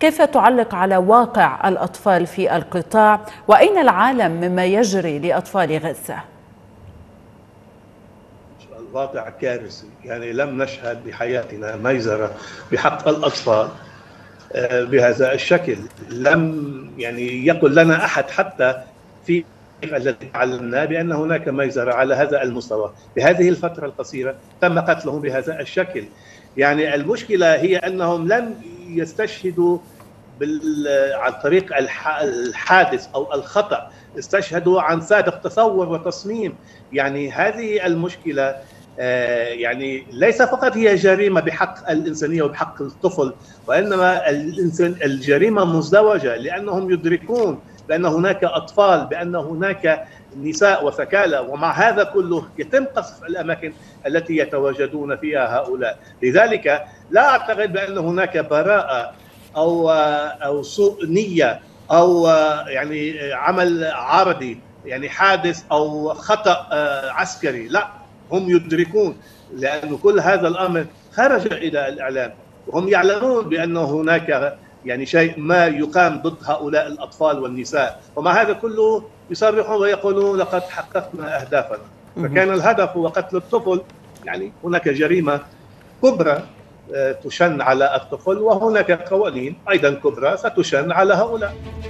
كيف تعلق على واقع الأطفال في القطاع وأين العالم مما يجري لأطفال غزة؟ الواقع كارثي، يعني لم نشهد بحياتنا ميزرة بحق الأطفال بهذا الشكل. لم يعني يقل لنا أحد حتى في الذي تعلمناه بأن هناك ميزرة على هذا المستوى بهذه الفترة القصيرة تم قتلهم بهذا الشكل. يعني المشكلة هي أنهم لم يستشهدوا عن طريق الحادث أو الخطأ، استشهدوا عن سابق تصور وتصميم. يعني هذه المشكلة يعني ليس فقط هي جريمة بحق الإنسانية وبحق الطفل، وإنما الجريمة مزدوجة، لأنهم يدركون بأن هناك أطفال، بأن هناك نساء وثكالى، ومع هذا كله يتم قصف الأماكن التي يتواجدون فيها هؤلاء. لذلك لا أعتقد بأن هناك براءة أو سوء نية أو يعني عمل عرضي، يعني حادث أو خطأ عسكري. لا، هم يدركون، لأن كل هذا الأمر خرج إلى الإعلام وهم يعلمون بأن هناك يعني شيء ما يقام ضد هؤلاء الأطفال والنساء، ومع هذا كله يصرحون ويقولون لقد حققنا أهدافنا. فكان الهدف هو قتل الطفل. يعني هناك جريمة كبرى تشن على الطفل، وهناك قوانين أيضا كبرى ستشن على هؤلاء.